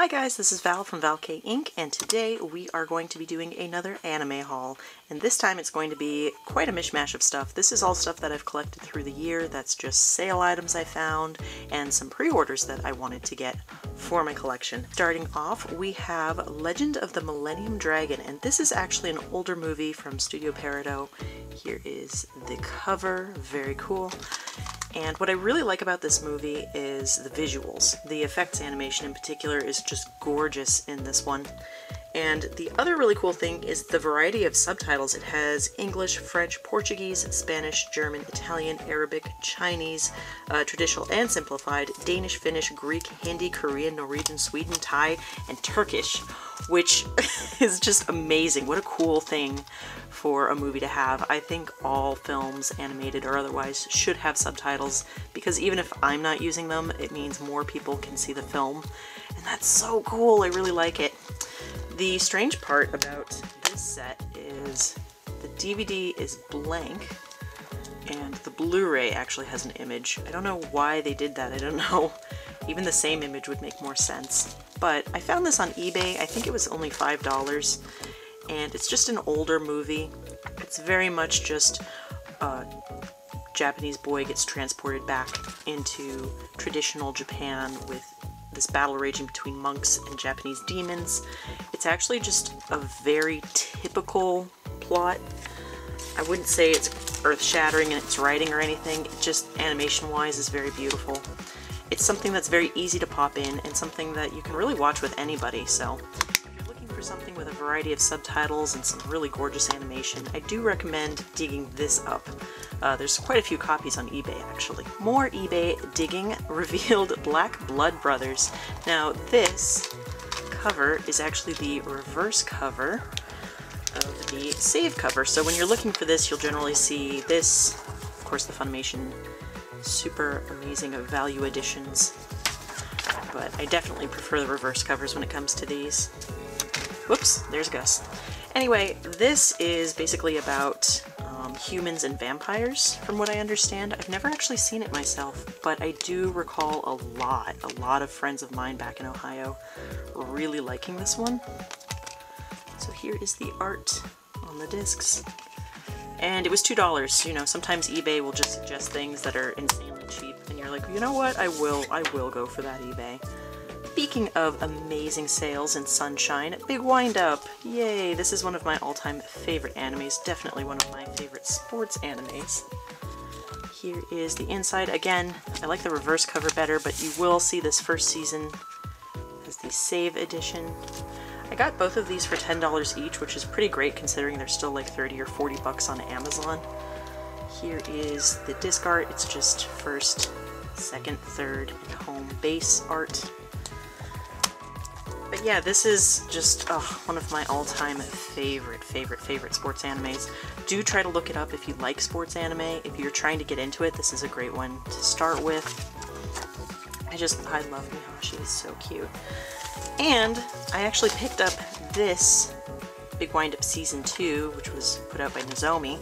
Hi guys, this is Val from Valkay Ink, and today we are going to be doing another anime haul, and this time it's going to be quite a mishmash of stuff. This is all stuff that I've collected through the year, that's just sale items I found, and some pre-orders that I wanted to get for my collection. Starting off, we have Legend of the Millennium Dragon, and this is actually an older movie from Studio Pierrot. Here is the cover, very cool. And what I really like about this movie is the visuals. The effects animation in particular is just gorgeous in this one. And the other really cool thing is the variety of subtitles. It has English, French, Portuguese, Spanish, German, Italian, Arabic, Chinese, traditional and simplified, Danish, Finnish, Greek, Hindi, Korean, Norwegian, Sweden, Thai, and Turkish, which is just amazing. What a cool thing for a movie to have. I think all films, animated or otherwise, should have subtitles, because even if I'm not using them, it means more people can see the film. And that's so cool, I really like it. The strange part about this set is the DVD is blank and the Blu-ray actually has an image. I don't know why they did that. I don't know. Even the same image would make more sense. But I found this on eBay. I think it was only $5, and it's just an older movie. It's very much just a Japanese boy gets transported back into traditional Japan with this battle raging between monks and Japanese demons. It's actually just a very typical plot. I wouldn't say it's earth-shattering in its writing or anything, it just animation-wise is very beautiful. It's something that's very easy to pop in and something that you can really watch with anybody, so if you're looking for something with a variety of subtitles and some really gorgeous animation, I do recommend digging this up. There's quite a few copies on eBay, actually. More eBay digging revealed Black Blood Brothers. Now this cover is actually the reverse cover of the save cover, so when you're looking for this, you'll generally see this, of course the Funimation super amazing value editions, but I definitely prefer the reverse covers when it comes to these. Whoops, there's Gus. Anyway, this is basically about humans and vampires, from what I understand. I've never actually seen it myself, but I do recall a lot of friends of mine back in Ohio really liking this one. So here is the art on the discs. And it was $2, you know, sometimes eBay will just suggest things that are insanely cheap, and you're like, you know what, I will go for that eBay. Speaking of amazing sales and sunshine, Big Wind Up! Yay! This is one of my all-time favorite animes, definitely one of my favorite sports animes. Here is the inside. Again, I like the reverse cover better, but you will see this first season as the save edition. I got both of these for $10 each, which is pretty great considering they're still like 30 or 40 bucks on Amazon. Here is the disc art. It's just first, second, third, and home base art. But yeah, this is just one of my all-time favorite sports animes. Do try to look it up if you like sports anime. If you're trying to get into it, this is a great one to start with. I love Mihashi, he's so cute. And I actually picked up this Big Wind Up Season 2, which was put out by Nozomi,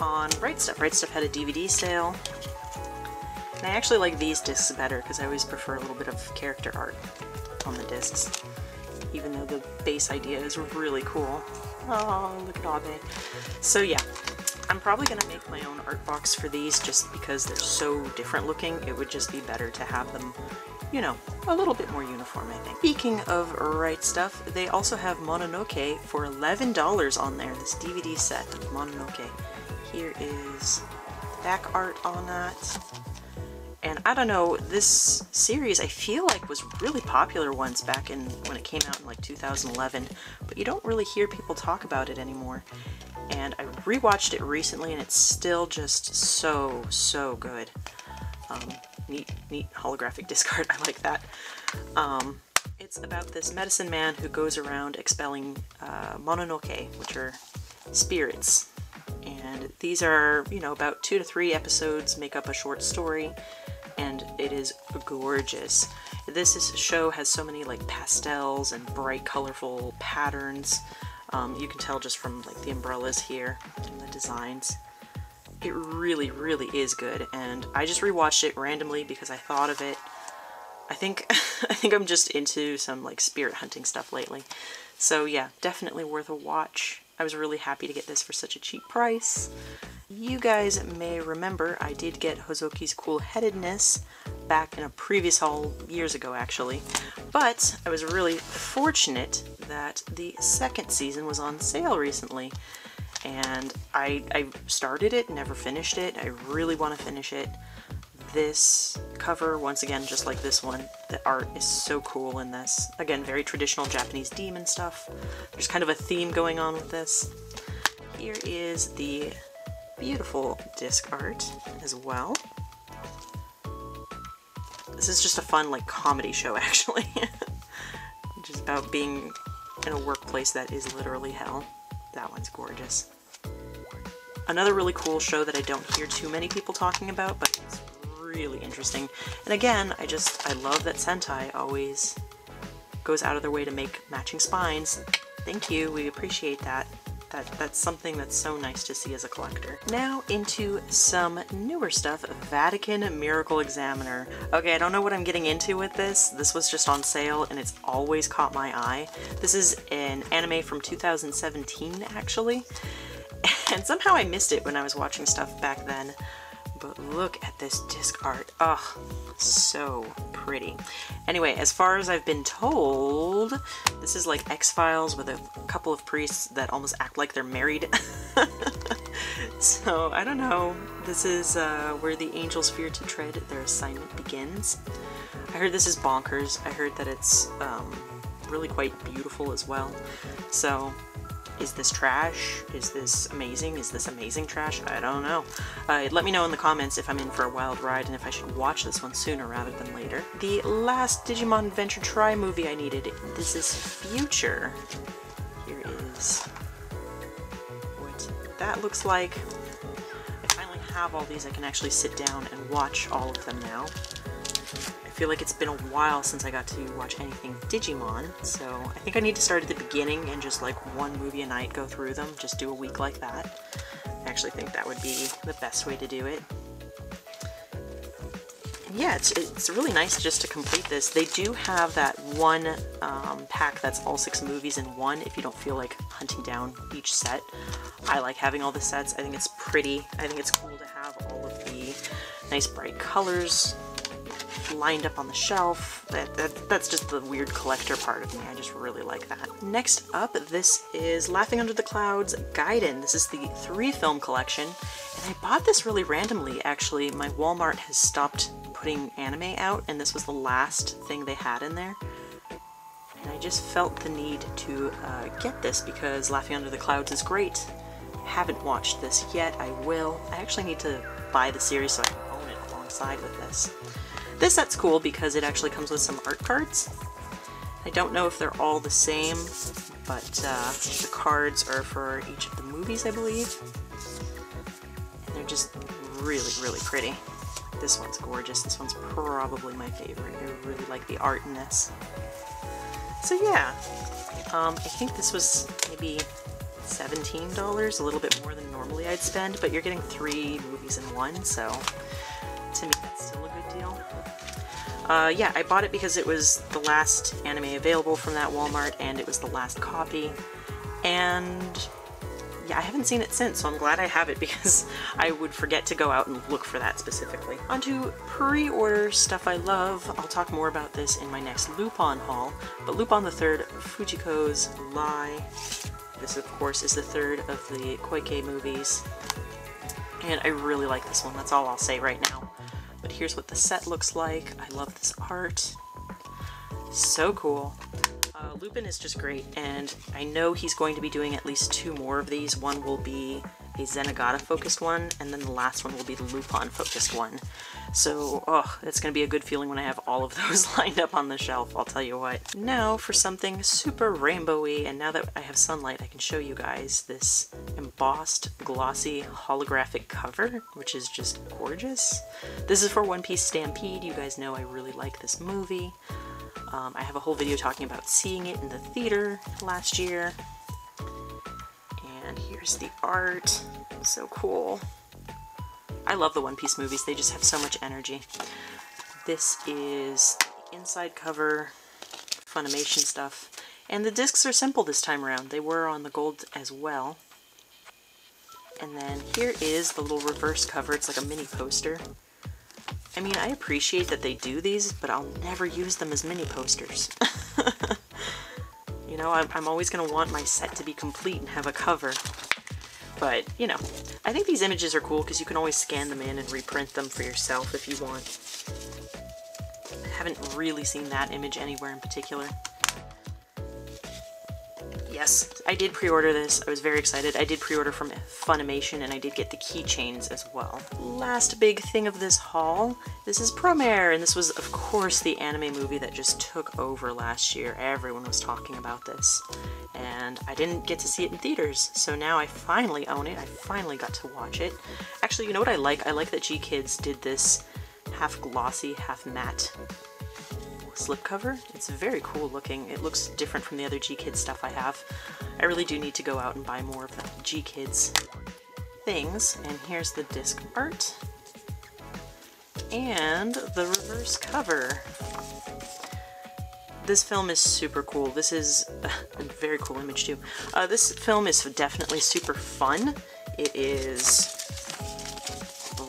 on Right Stuff. Right Stuff had a DVD sale. And I actually like these discs better because I always prefer a little bit of character art on the discs, even though the base idea is really cool. Oh, look at Abe. So yeah, I'm probably going to make my own art box for these just because they're so different looking. It would just be better to have them, you know, a little bit more uniform, I think. Speaking of Right Stuff, they also have Mononoke for $11 on there, this DVD set of Mononoke. Here is back art on that. And I don't know, this series I feel like was really popular once back in when it came out in like 2011, but you don't really hear people talk about it anymore. And I rewatched it recently and it's still just so good. Neat holographic disc art, I like that. It's about this medicine man who goes around expelling Mononoke, which are spirits. And these are, you know, about 2 to 3 episodes, make up a short story, and it is gorgeous. This show has so many like pastels and bright, colorful patterns. You can tell just from like the umbrellas here and the designs. It really is good, and I just rewatched it randomly because I thought of it. I think I'm just into some like spirit hunting stuff lately. So yeah, definitely worth a watch. I was really happy to get this for such a cheap price. You guys may remember I did get Hozoki's Cool-Headedness back in a previous haul years ago actually, but I was really fortunate that the second season was on sale recently, and I started it, never finished it. I really want to finish it. This cover, once again, just like this one, the art is so cool in this. Again, very traditional Japanese demon stuff. There's kind of a theme going on with this. Here is the beautiful disc art as well. This is just a fun, like, comedy show, actually. Just about being in a workplace that is literally hell. That one's gorgeous. Another really cool show that I don't hear too many people talking about, but it's really interesting. And again, I love that Sentai always goes out of their way to make matching spines. Thank you, we appreciate that. That's something that's so nice to see as a collector. Now into some newer stuff, Vatican Miracle Examiner. Okay, I don't know what I'm getting into with this. This was just on sale and it's always caught my eye. This is an anime from 2017 actually, and somehow I missed it when I was watching stuff back then. But look at this disc art. Ugh, so pretty. Anyway, as far as I've been told, this is like X-Files with a couple of priests that almost act like they're married. So, I don't know. This is where the angels fear to tread, their assignment begins. I heard this is bonkers. I heard that it's really quite beautiful as well. So, is this trash? Is this amazing? Is this amazing trash? I don't know. Let me know in the comments if I'm in for a wild ride and if I should watch this one sooner rather than later. The last Digimon Adventure Tri movie I needed, this is Future. Here is what that looks like. I finally have all these. I can actually sit down and watch all of them now. I feel like it's been a while since I got to watch anything Digimon, so I think I need to start at the beginning and just like one movie a night go through them, just do a week like that. I actually think that would be the best way to do it. And yeah, it's really nice just to complete this. They do have that one pack that's all 6 movies in one if you don't feel like hunting down each set. I like having all the sets. I think it's pretty. I think it's cool to have all of the nice bright colors lined up on the shelf. That's just the weird collector part of me. I just really like that. Next up, this is Laughing Under the Clouds Gaiden. This is the 3 film collection, and I bought this really randomly actually. My Walmart has stopped putting anime out, and this was the last thing they had in there. And I just felt the need to get this because Laughing Under the Clouds is great. I haven't watched this yet. I will. I actually need to buy the series so I can own it alongside with this. This set's cool because it actually comes with some art cards. I don't know if they're all the same, but the cards are for each of the movies, I believe. And they're just really, really pretty. This one's gorgeous. This one's probably my favorite. I really like the art in this. So yeah, I think this was maybe $17, a little bit more than normally I'd spend, but you're getting 3 movies in one, so to me that's still a good deal. Yeah, I bought it because it was the last anime available from that Walmart, and it was the last copy. And yeah, I haven't seen it since, so I'm glad I have it because I would forget to go out and look for that specifically. On to pre-order stuff I love. I'll talk more about this in my next Lupin haul, but Lupin the 3rd, Fujiko's Lie. This, of course, is the 3rd of the Koike movies. And I really like this one, that's all I'll say right now. But here's what the set looks like. I love this art. So cool. Lupin is just great, and I know he's going to be doing at least 2 more of these. One will be a Zenigata-focused one, and then the last one will be the Lupin-focused one. So, oh, it's going to be a good feeling when I have all of those lined up on the shelf, I'll tell you what. Now for something super rainbowy, and now that I have sunlight, I can show you guys this embossed, glossy, holographic cover, which is just gorgeous. This is for One Piece Stampede. You guys know I really like this movie. I have a whole video talking about seeing it in the theater last year. And here's the art. So cool. I love the One Piece movies. They just have so much energy. This is the inside cover, Funimation stuff. And the discs are simple this time around. They were on the gold as well. And then here is the little reverse cover. It's like a mini poster. I mean, I appreciate that they do these, but I'll never use them as mini posters. You know, I'm always going to want my set to be complete and have a cover. But, you know, I think these images are cool because you can always scan them in and reprint them for yourself if you want. I haven't really seen that image anywhere in particular. Yes, I did pre-order this. I was very excited. I did pre-order from Funimation, and I did get the keychains as well. Last big thing of this haul, this is Promare, and this was, of course, the anime movie that just took over last year. Everyone was talking about this, and I didn't get to see it in theaters, so now I finally own it. I finally got to watch it. Actually, you know what I like? I like that GKids did this half glossy, half matte slipcover. It's very cool looking. It looks different from the other GKids stuff I have. I really do need to go out and buy more of the GKids things. And here's the disc art and the reverse cover. This film is super cool. This is a very cool image too. This film is definitely super fun. It is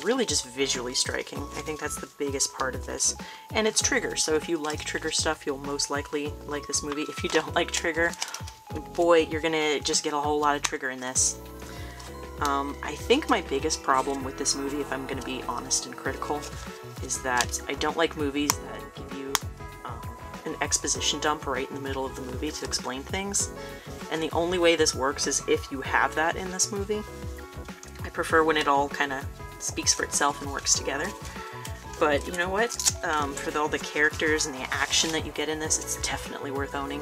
really just visually striking. I think that's the biggest part of this. And it's Trigger, so if you like Trigger stuff, you'll most likely like this movie. If you don't like Trigger, boy, you're gonna just get a whole lot of Trigger in this. I think my biggest problem with this movie, if I'm gonna be honest and critical, is that I don't like movies that give you an exposition dump right in the middle of the movie to explain things. And the only way this works is if you have that in this movie. I prefer when it all kind of speaks for itself and works together. But you know what? For all the characters and the action that you get in this, it's definitely worth owning.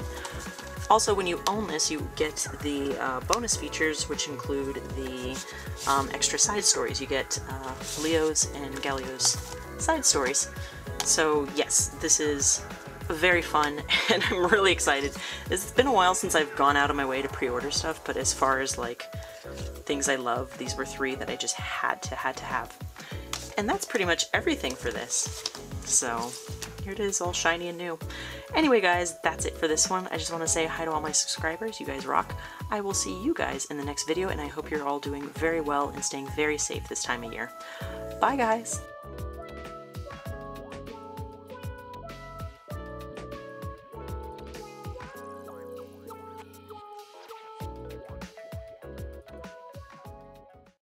Also, when you own this, you get the bonus features, which include the extra side stories. You get Leo's and Galio's side stories. So yes, this is very fun, and I'm really excited. It's been a while since I've gone out of my way to pre-order stuff, but as far as like things I love, these were three that I just had to have. And that's pretty much everything for this. So here it is, all shiny and new. Anyway guys, that's it for this one. I just want to say hi to all my subscribers. You guys rock. I will see you guys in the next video, and I hope you're all doing very well and staying very safe this time of year. Bye guys!